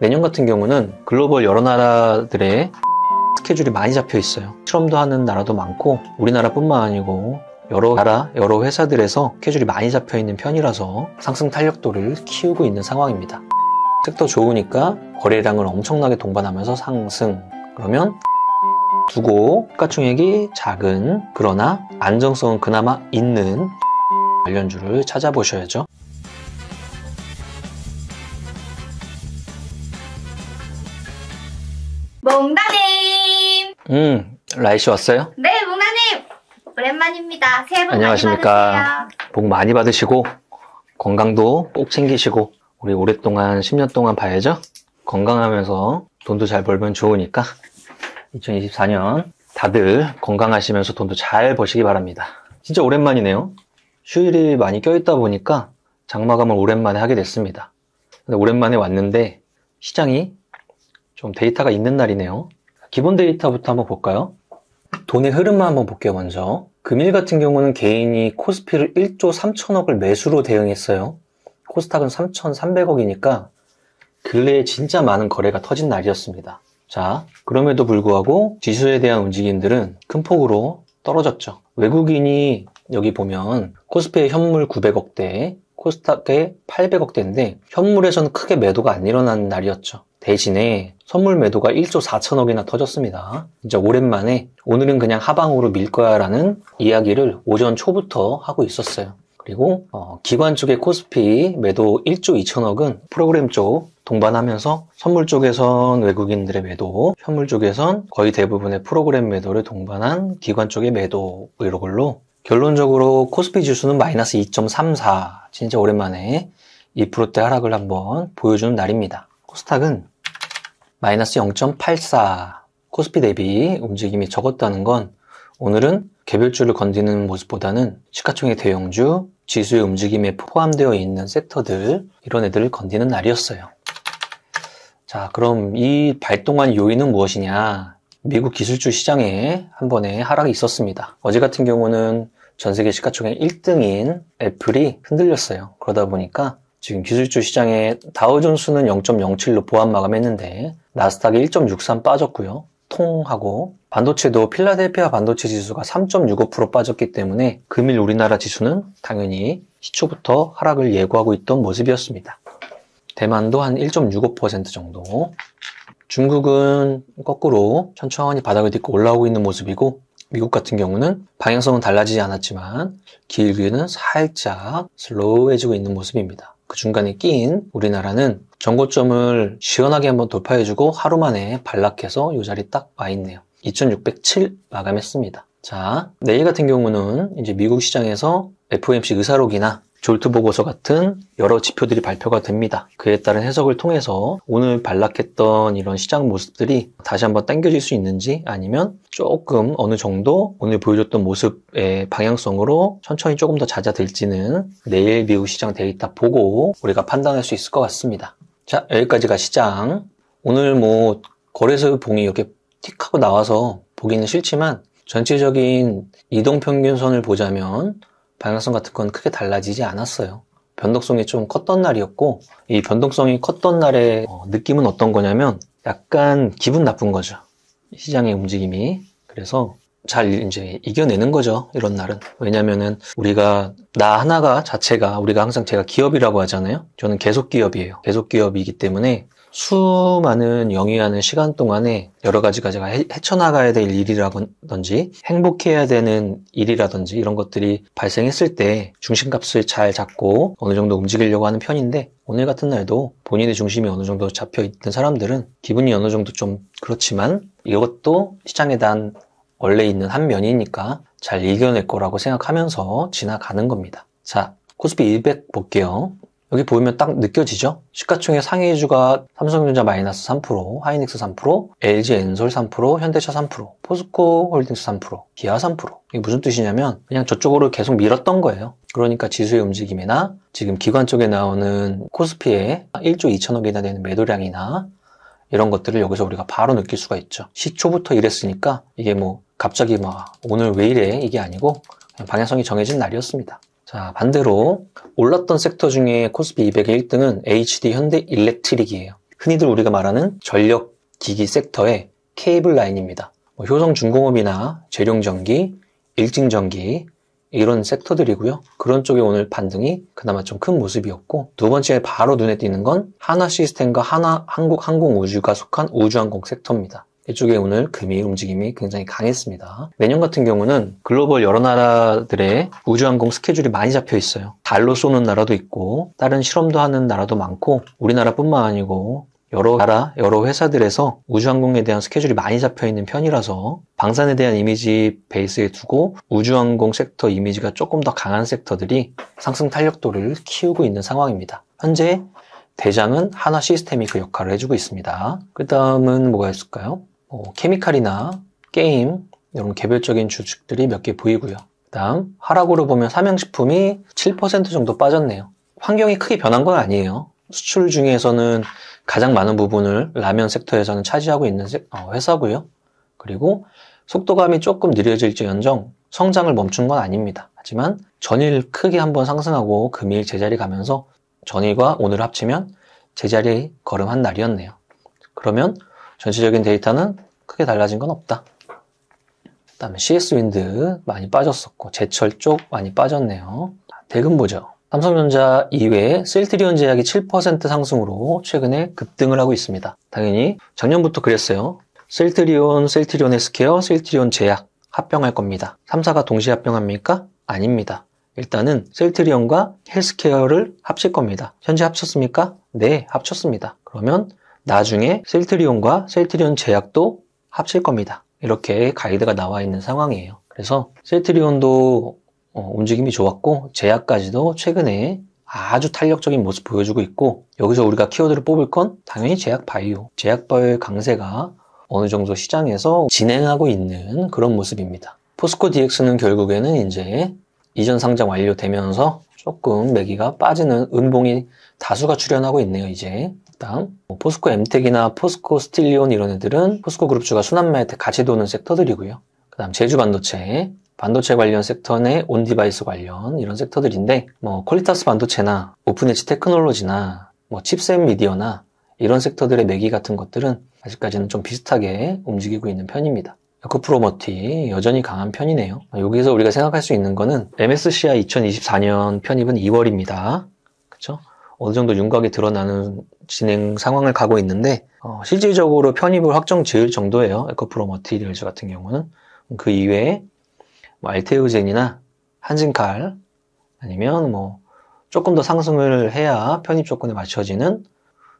내년 같은 경우는 글로벌 여러 나라들의 스케줄이 많이 잡혀 있어요. 실험도 하는 나라도 많고 우리나라뿐만 아니고 여러 나라, 여러 회사들에서 스케줄이 많이 잡혀 있는 편이라서 상승 탄력도를 키우고 있는 상황입니다. 섹터 좋으니까 거래량을 엄청나게 동반하면서 상승. 그러면 두고 시가총액이 작은 그러나 안정성은 그나마 있는 관련주를 찾아보셔야죠. 몽다님! 라이씨 왔어요? 네, 몽다님! 오랜만입니다. 새해 복 많이 받으세요. 안녕하십니까. 복 많이 받으시고 건강도 꼭 챙기시고 우리 오랫동안 10년 동안 봐야죠. 건강하면서 돈도 잘 벌면 좋으니까 2024년 다들 건강하시면서 돈도 잘 버시기 바랍니다. 진짜 오랜만이네요. 휴일이 많이 껴있다 보니까 장마감을 오랜만에 하게 됐습니다. 근데 오랜만에 왔는데 시장이 좀 데이터가 있는 날이네요. 기본 데이터부터 한번 볼까요? 돈의 흐름만 한번 볼게요. 먼저 금일 같은 경우는 개인이 코스피를 1조 3천억을 매수로 대응했어요. 코스닥은 3,300억이니까 근래에 진짜 많은 거래가 터진 날이었습니다. 자, 그럼에도 불구하고 지수에 대한 움직임들은 큰 폭으로 떨어졌죠. 외국인이 여기 보면 코스피의 현물 900억대, 코스닥의 800억대인데 현물에서는 크게 매도가 안 일어난 날이었죠. 대신에 선물 매도가 1조 4천억이나 터졌습니다. 진짜 오랜만에 오늘은 그냥 하방으로 밀 거야 라는 이야기를 오전 초부터 하고 있었어요. 그리고 기관 쪽의 코스피 매도 1조 2천억은 프로그램 쪽 동반하면서 선물 쪽에선 외국인들의 매도, 현물 쪽에선 거의 대부분의 프로그램 매도를 동반한 기관 쪽의 매도 이런 걸로 결론적으로 코스피 지수는 마이너스 2.34 진짜 오랜만에 2%대 하락을 한번 보여주는 날입니다. 코스닥은 마이너스 0.84 코스피 대비 움직임이 적었다는 건 오늘은 개별주를 건드리는 모습보다는 시가총액 대형주, 지수의 움직임에 포함되어 있는 섹터들 이런 애들을 건드리는 날이었어요. 자, 그럼 이 발동한 요인은 무엇이냐? 미국 기술주 시장에 한 번의 하락이 있었습니다. 어제 같은 경우는 전 세계 시가총액 1등인 애플이 흔들렸어요. 그러다 보니까 지금 기술주 시장에 다우존스는 0.07로 보합 마감했는데 나스닥이 1.63 빠졌고요. 통하고 반도체도 필라델피아 반도체 지수가 3.65% 빠졌기 때문에 금일 우리나라 지수는 당연히 시초부터 하락을 예고하고 있던 모습이었습니다. 대만도 한 1.65% 정도, 중국은 거꾸로 천천히 바닥을 딛고 올라오고 있는 모습이고 미국 같은 경우는 방향성은 달라지지 않았지만 길이는 살짝 슬로우해지고 있는 모습입니다. 그 중간에 끼인 우리나라는 전고점을 시원하게 한번 돌파해주고 하루 만에 반락해서 이 자리 딱 와있네요. 2607 마감했습니다. 자, 내일 같은 경우는 이제 미국 시장에서 FOMC 의사록이나 졸트 보고서 같은 여러 지표들이 발표가 됩니다. 그에 따른 해석을 통해서 오늘 반락했던 이런 시장 모습들이 다시 한번 당겨질 수 있는지 아니면 조금 어느 정도 오늘 보여줬던 모습의 방향성으로 천천히 조금 더 잦아들지는 내일 미국 시장 데이터 보고 우리가 판단할 수 있을 것 같습니다. 자, 여기까지가 시장. 오늘 뭐 거래소 봉이 이렇게 틱 하고 나와서 보기는 싫지만 전체적인 이동평균선을 보자면 방향성 같은 건 크게 달라지지 않았어요. 변동성이 좀 컸던 날이었고 이 변동성이 컸던 날의 느낌은 어떤 거냐면 약간 기분 나쁜 거죠. 시장의 움직임이. 그래서 잘 이제 이겨내는 거죠. 이런 날은. 왜냐면은 우리가 나 하나가 자체가 우리가 항상 제가 기업이라고 하잖아요. 저는 계속 기업이에요. 계속 기업이기 때문에 수많은 영위하는 시간 동안에 여러 가지가 제가 헤쳐나가야 될 일이라든지 행복해야 되는 일이라든지 이런 것들이 발생했을 때 중심값을 잘 잡고 어느 정도 움직이려고 하는 편인데 오늘 같은 날도 본인의 중심이 어느 정도 잡혀 있는 사람들은 기분이 어느 정도 좀 그렇지만 이것도 시장에 대한 원래 있는 한 면이니까 잘 이겨낼 거라고 생각하면서 지나가는 겁니다. 자, 코스피 200 볼게요. 여기 보면 딱 느껴지죠? 시가총액 상위주가 삼성전자 마이너스 3%, 하이닉스 3%, LG엔솔 3%, 현대차 3%, 포스코홀딩스 3%, 기아 3%. 이게 무슨 뜻이냐면 그냥 저쪽으로 계속 밀었던 거예요. 그러니까 지수의 움직임이나 지금 기관 쪽에 나오는 코스피에 1조 2천억이나 되는 매도량이나 이런 것들을 여기서 우리가 바로 느낄 수가 있죠. 시초부터 이랬으니까 이게 뭐 갑자기 막 오늘 왜 이래 이게 아니고 그냥 방향성이 정해진 날이었습니다. 자, 반대로 올랐던 섹터 중에 코스피 200의 1등은 HD 현대 일렉트릭이에요. 흔히들 우리가 말하는 전력기기 섹터의 케이블 라인입니다. 효성중공업이나 재룡전기, 일징전기 이런 섹터들이고요. 그런 쪽에 오늘 반등이 그나마 좀 큰 모습이었고, 두 번째 바로 눈에 띄는 건 하나시스템과 한국항공우주가 속한 우주항공 섹터입니다. 이쪽에 오늘 금이 움직임이 굉장히 강했습니다. 내년 같은 경우는 글로벌 여러 나라들의 우주항공 스케줄이 많이 잡혀 있어요. 달로 쏘는 나라도 있고 다른 실험도 하는 나라도 많고, 우리나라뿐만 아니고 여러 나라, 여러 회사들에서 우주항공에 대한 스케줄이 많이 잡혀있는 편이라서 방산에 대한 이미지 베이스에 두고 우주항공 섹터 이미지가 조금 더 강한 섹터들이 상승 탄력도를 키우고 있는 상황입니다. 현재 대장은 하나 시스템이 그 역할을 해주고 있습니다. 그 다음은 뭐가 있을까요? 케미칼이나 게임 이런 개별적인 주식들이 몇 개 보이고요. 그 다음 하락으로 보면 삼양식품이 7% 정도 빠졌네요. 환경이 크게 변한 건 아니에요. 수출 중에서는 가장 많은 부분을 라면 섹터에서는 차지하고 있는 회사고요. 그리고 속도감이 조금 느려질지언정 성장을 멈춘 건 아닙니다. 하지만 전일 크게 한번 상승하고 금일 제자리 가면서, 전일과 오늘 합치면 제자리 걸음한 날이었네요. 그러면 전체적인 데이터는 크게 달라진 건 없다. 그 다음에 CS윈드 많이 빠졌었고 제철 쪽 많이 빠졌네요. 대금 보죠. 삼성전자 이외에 셀트리온 제약이 7% 상승으로 최근에 급등을 하고 있습니다. 당연히 작년부터 그랬어요. 셀트리온 헬스케어, 셀트리온 제약 합병할 겁니다. 3사가 동시에 합병합니까? 아닙니다. 일단은 셀트리온과 헬스케어를 합칠 겁니다. 현재 합쳤습니까? 네, 합쳤습니다. 그러면 나중에 셀트리온과 셀트리온 제약도 합칠 겁니다. 이렇게 가이드가 나와 있는 상황이에요. 그래서 셀트리온도 움직임이 좋았고 제약까지도 최근에 아주 탄력적인 모습 보여주고 있고, 여기서 우리가 키워드를 뽑을 건 당연히 제약바이오, 제약바이오의 강세가 어느 정도 시장에서 진행하고 있는 그런 모습입니다. 포스코 DX는 결국에는 이제 이전 상장 완료되면서 조금 매기가 빠지는 음봉이 다수가 출현하고 있네요. 이제 다음 포스코 엠텍이나 포스코 스틸리온 이런 애들은 포스코 그룹주가 순환매에 같이 도는 섹터들이고요. 그 다음 제주 반도체 관련 섹터 내 온디바이스 관련 이런 섹터들인데, 퀄리타스 반도체나 오픈엣지 테크놀로지나 칩셋 미디어나 이런 섹터들의 매기 같은 것들은 아직까지는 좀 비슷하게 움직이고 있는 편입니다. 에코프로머티 여전히 강한 편이네요. 여기서 우리가 생각할 수 있는 거는 MSCI 2024년 편입은 2월입니다. 그쵸? 어느 정도 윤곽이 드러나는 진행 상황을 가고 있는데, 실질적으로 편입을 확정 지을 정도예요. 에코프로머티 리얼즈 같은 경우는. 그 이외에 알테오젠이나 한진칼 아니면 조금 더 상승을 해야 편입 조건에 맞춰지는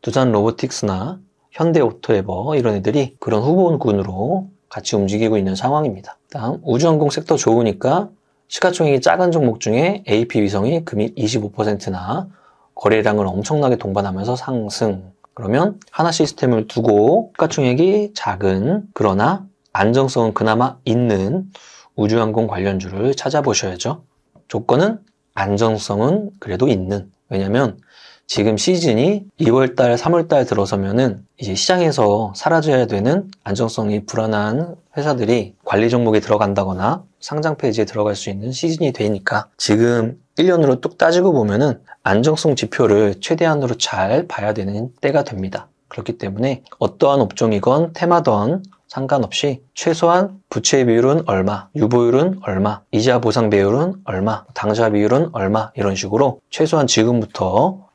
두산 로보틱스나 현대 오토에버 이런 애들이 그런 후보군으로 같이 움직이고 있는 상황입니다. 다음 우주항공 섹터 좋으니까 시가총액이 작은 종목 중에 AP위성이 금일 25%나 거래량을 엄청나게 동반하면서 상승. 그러면 하나 시스템을 두고 시가총액이 작은 그러나 안정성은 그나마 있는 우주항공 관련주를 찾아보셔야죠. 조건은 안정성은 그래도 있는. 왜냐면 지금 시즌이 2월달, 3월달 들어서면은 이제 시장에서 사라져야 되는 안정성이 불안한 회사들이 관리 종목에 들어간다거나 상장 페이지에 들어갈 수 있는 시즌이 되니까, 지금 1년으로 뚝 따지고 보면은 안정성 지표를 최대한으로 잘 봐야 되는 때가 됩니다. 그렇기 때문에 어떠한 업종이건 테마든 상관없이 최소한 부채 비율은 얼마, 유보율은 얼마, 이자 보상 비율은 얼마, 당좌 비율은 얼마, 이런 식으로 최소한 지금부터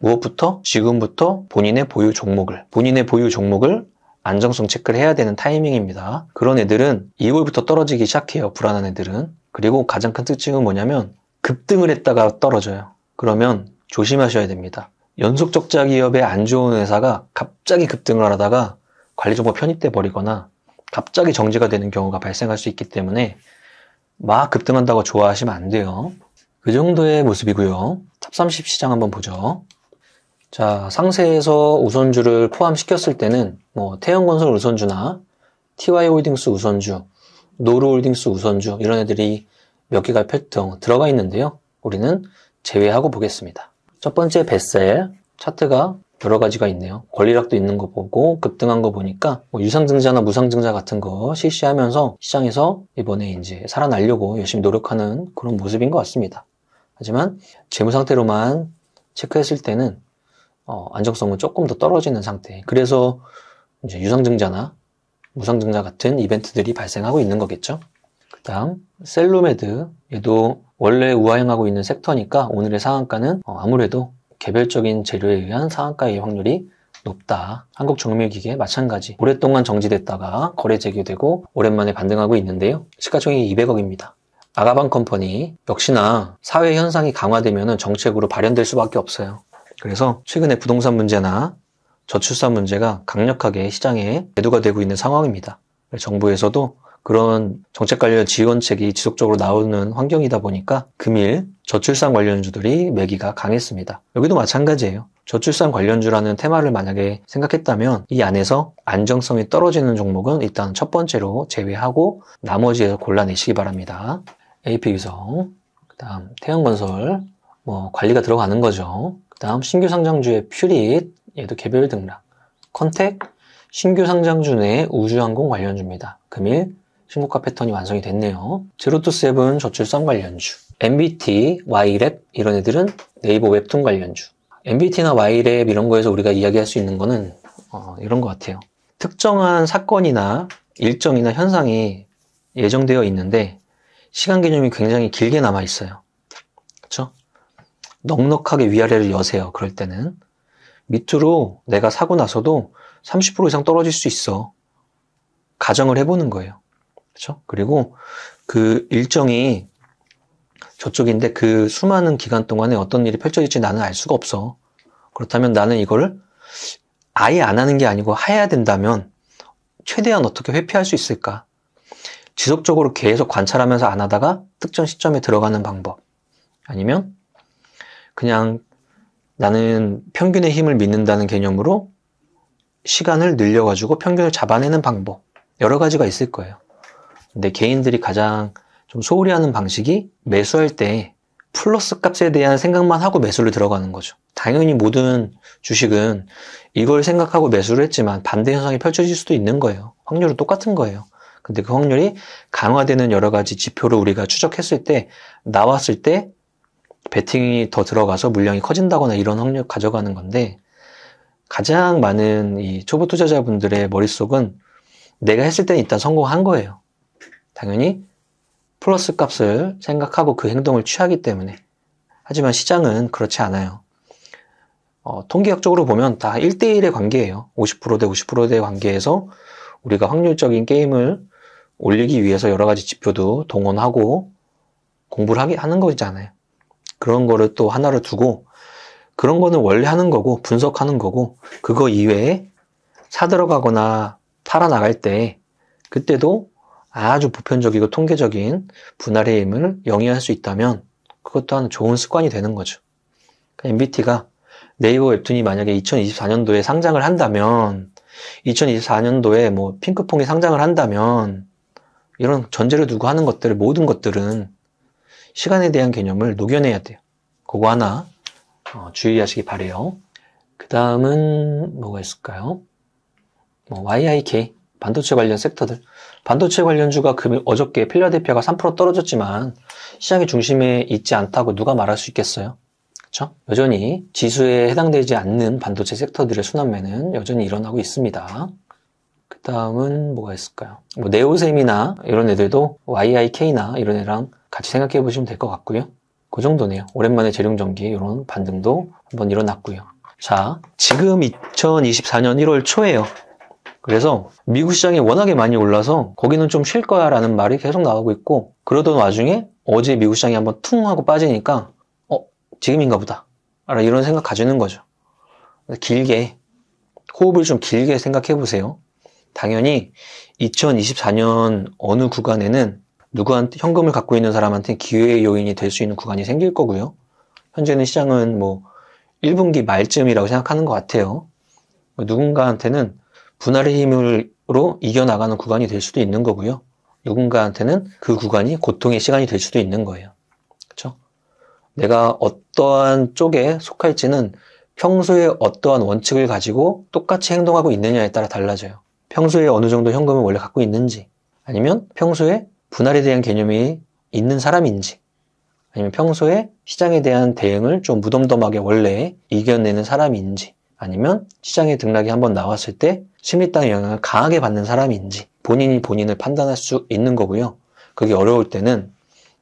본인의 보유 종목을 안정성 체크를 해야 되는 타이밍입니다. 그런 애들은 2월부터 떨어지기 시작해요. 불안한 애들은. 그리고 가장 큰 특징은 뭐냐면 급등을 했다가 떨어져요. 그러면 조심하셔야 됩니다. 연속적자 기업에 안 좋은 회사가 갑자기 급등을 하다가 관리정보 편입돼 버리거나 갑자기 정지가 되는 경우가 발생할 수 있기 때문에 막 급등한다고 좋아하시면 안 돼요. 그 정도의 모습이고요. 탑30 시장 한번 보죠. 자, 상세에서 우선주를 포함시켰을 때는 태형건설 우선주나 TY홀딩스 우선주, 노루홀딩스 우선주 이런 애들이 몇 개가 들어가 있는데요. 우리는 제외하고 보겠습니다. 첫 번째 베셀 차트가 여러 가지가 있네요. 권리락도 있는 거 보고 급등한 거 보니까 유상증자나 무상증자 같은 거 실시하면서 시장에서 이번에 이제 살아나려고 열심히 노력하는 그런 모습인 것 같습니다. 하지만 재무상태로만 체크했을 때는 안정성은 조금 더 떨어지는 상태. 그래서 이제 유상증자나 무상증자 같은 이벤트들이 발생하고 있는 거겠죠. 그 다음 셀루메드, 얘도 원래 우하향하고 있는 섹터니까 오늘의 상한가는 아무래도 개별적인 재료에 의한 상한가의 확률이 높다. 한국정밀기계 마찬가지. 오랫동안 정지됐다가 거래 재개되고 오랜만에 반등하고 있는데요. 시가총액이 200억입니다. 아가방컴퍼니 역시나 사회 현상이 강화되면 정책으로 발현될 수밖에 없어요. 그래서 최근에 부동산 문제나 저출산 문제가 강력하게 시장에 대두가 되고 있는 상황입니다. 정부에서도 그런 정책 관련 지원책이 지속적으로 나오는 환경이다 보니까 금일 저출산 관련주들이 매기가 강했습니다. 여기도 마찬가지예요. 저출산 관련주라는 테마를 만약에 생각했다면 이 안에서 안정성이 떨어지는 종목은 일단 첫 번째로 제외하고 나머지에서 골라내시기 바랍니다. AP위성, 그 다음 태양건설, 관리가 들어가는 거죠. 그 다음 신규 상장주의 퓨릿, 얘도 개별 등락. 컨택, 신규 상장주 내 우주항공 관련주입니다. 금일 신고가 패턴이 완성이 됐네요. 제로투세븐 저출산 관련주, MBT, Y랩 이런 애들은 네이버 웹툰 관련주. MBT나 Y랩 이런 거에서 우리가 이야기할 수 있는 거는 이런 것 같아요. 특정한 사건이나 일정이나 현상이 예정되어 있는데 시간 개념이 굉장히 길게 남아 있어요. 그렇죠? 넉넉하게 위아래를 여세요. 그럴 때는 밑으로 내가 사고 나서도 30% 이상 떨어질 수 있어. 가정을 해보는 거예요. 그렇죠? 그리고 그 일정이 저쪽인데 그 수많은 기간 동안에 어떤 일이 펼쳐질지 나는 알 수가 없어. 그렇다면 나는 이걸 아예 안 하는 게 아니고 해야 된다면 최대한 어떻게 회피할 수 있을까? 지속적으로 계속 관찰하면서 안 하다가 특정 시점에 들어가는 방법. 아니면 그냥 나는 평균의 힘을 믿는다는 개념으로 시간을 늘려가지고 평균을 잡아내는 방법. 여러 가지가 있을 거예요. 근데 개인들이 가장 좀 소홀히 하는 방식이 매수할 때 플러스 값에 대한 생각만 하고 매수를 들어가는 거죠. 당연히 모든 주식은 이걸 생각하고 매수를 했지만 반대 현상이 펼쳐질 수도 있는 거예요. 확률은 똑같은 거예요. 근데 그 확률이 강화되는 여러 가지 지표를 우리가 추적했을 때 나왔을 때 배팅이 더 들어가서 물량이 커진다거나 이런 확률 가져가는 건데 가장 많은 이 초보 투자자분들의 머릿속은 내가 했을 때는 일단 성공한 거예요. 당연히 플러스 값을 생각하고 그 행동을 취하기 때문에. 하지만 시장은 그렇지 않아요. 통계학적으로 보면 다 1대1의 관계예요. 50% 대 50%의 관계에서 우리가 확률적인 게임을 올리기 위해서 여러 가지 지표도 동원하고 공부를 하는 거잖아요. 그런 거를 또 하나를 두고 그런 거는 원래 하는 거고 분석하는 거고 그거 이외에 사들어가거나 팔아나갈 때 그때도 아주 보편적이고 통계적인 분할의 힘을 영위할 수 있다면 그것도 한 좋은 습관이 되는 거죠. MBT가 네이버 웹툰이 만약에 2024년도에 상장을 한다면 2024년도에 핑크퐁이 상장을 한다면 이런 전제를 두고 하는 것들 모든 것들은 시간에 대한 개념을 녹여내야 돼요. 그거 하나 주의하시기 바래요. 그 다음은 뭐가 있을까요? YIK 반도체 관련 섹터들. 반도체 관련주가 어저께 필라델피아가 3% 떨어졌지만 시장의 중심에 있지 않다고 누가 말할 수 있겠어요? 그렇죠? 여전히 지수에 해당되지 않는 반도체 섹터들의 순환매는 여전히 일어나고 있습니다. 그 다음은 뭐가 있을까요? 네오셈이나 이런 애들도 YIK나 이런 애랑 같이 생각해 보시면 될 것 같고요. 그 정도네요. 오랜만에 재룡전기 이런 반등도 한번 일어났고요. 자, 지금 2024년 1월 초예요. 그래서 미국 시장이 워낙에 많이 올라서 거기는 좀 쉴 거야 라는 말이 계속 나오고 있고 그러던 와중에 어제 미국 시장이 한번 퉁 하고 빠지니까 지금인가 보다 이런 생각 가지는 거죠. 길게 호흡을 좀 길게 생각해 보세요. 당연히 2024년 어느 구간에는 누구한테 현금을 갖고 있는 사람한테 기회의 요인이 될 수 있는 구간이 생길 거고요. 현재는 시장은 1분기 말쯤이라고 생각하는 것 같아요. 누군가한테는 분할의 힘으로 이겨나가는 구간이 될 수도 있는 거고요. 누군가한테는 그 구간이 고통의 시간이 될 수도 있는 거예요. 그렇죠? 내가 어떠한 쪽에 속할지는 평소에 어떠한 원칙을 가지고 똑같이 행동하고 있느냐에 따라 달라져요. 평소에 어느 정도 현금을 원래 갖고 있는지 아니면 평소에 분할에 대한 개념이 있는 사람인지 아니면 평소에 시장에 대한 대응을 좀 무덤덤하게 원래 이겨내는 사람인지 아니면 시장의 등락이 한번 나왔을 때 심리적인 영향을 강하게 받는 사람인지 본인이 본인을 판단할 수 있는 거고요. 그게 어려울 때는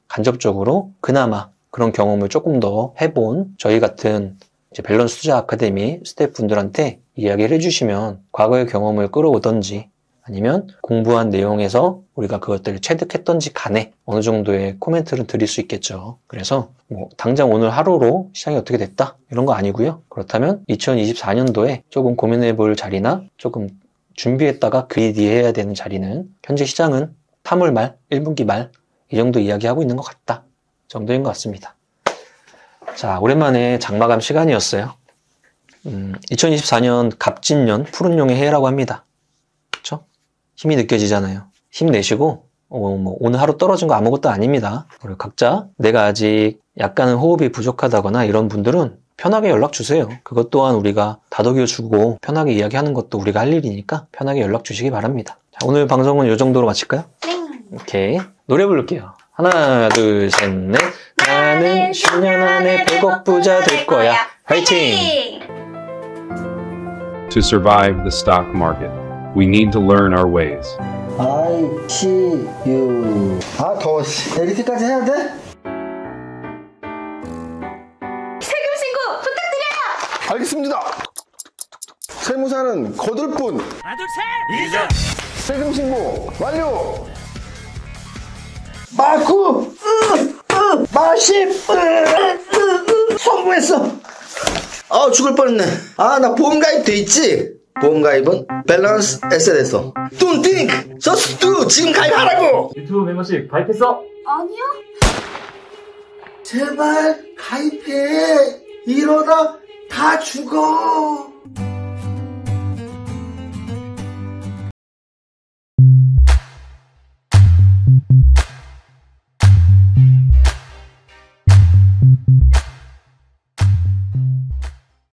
간접적으로 그나마 그런 경험을 조금 더 해본 저희 같은 이제 밸런스 투자 아카데미 스태프분들한테 이야기를 해주시면 과거의 경험을 끌어오던지 아니면 공부한 내용에서 우리가 그것들을 체득했던지 간에 어느 정도의 코멘트를 드릴 수 있겠죠. 그래서 뭐 당장 오늘 하루로 시장이 어떻게 됐다 이런 거 아니고요. 그렇다면 2024년도에 조금 고민해볼 자리나 조금 준비했다가 그리디해야 되는 자리는 현재 시장은 3월 말, 1분기 말 이 정도 이야기하고 있는 것 같다 정도인 것 같습니다. 자, 오랜만에 장마감 시간이었어요. 2024년 갑진년 푸른 용의 해라고 합니다. 그쵸? 힘이 느껴지잖아요. 힘내시고 뭐 오늘 하루 떨어진 거 아무것도 아닙니다. 그리고 각자 내가 아직 약간은 호흡이 부족하다거나 이런 분들은 편하게 연락 주세요. 그것 또한 우리가 다독여 주고 편하게 이야기하는 것도 우리가 할 일이니까 편하게 연락 주시기 바랍니다. 자, 오늘 방송은 이 정도로 마칠까요? 오케이. 노래 부를게요. 하나, 둘, 셋, 넷. 나는 10년 안에 100억 부자 될 거야. 화이팅! To survive the stock market, we need to learn our ways. I see you. 아, 더워. 이렇게까지 해야 돼? 세금 신고 부탁드려요! 알겠습니다. 세무사는 거둘 뿐. 하나, 둘, 셋! 이자! 세금 신고 완료! 마구! 마십! 성공했어! 아, 죽을 뻔했네. 아, 나 보험 가입 돼 있지? 보험 가입은 밸런스 에셋에서. Don't think! Just do! 지금 가입하라고! 유튜브 멤버십 가입했어? 아니요. 제발 가입해. 이러다 다 죽어.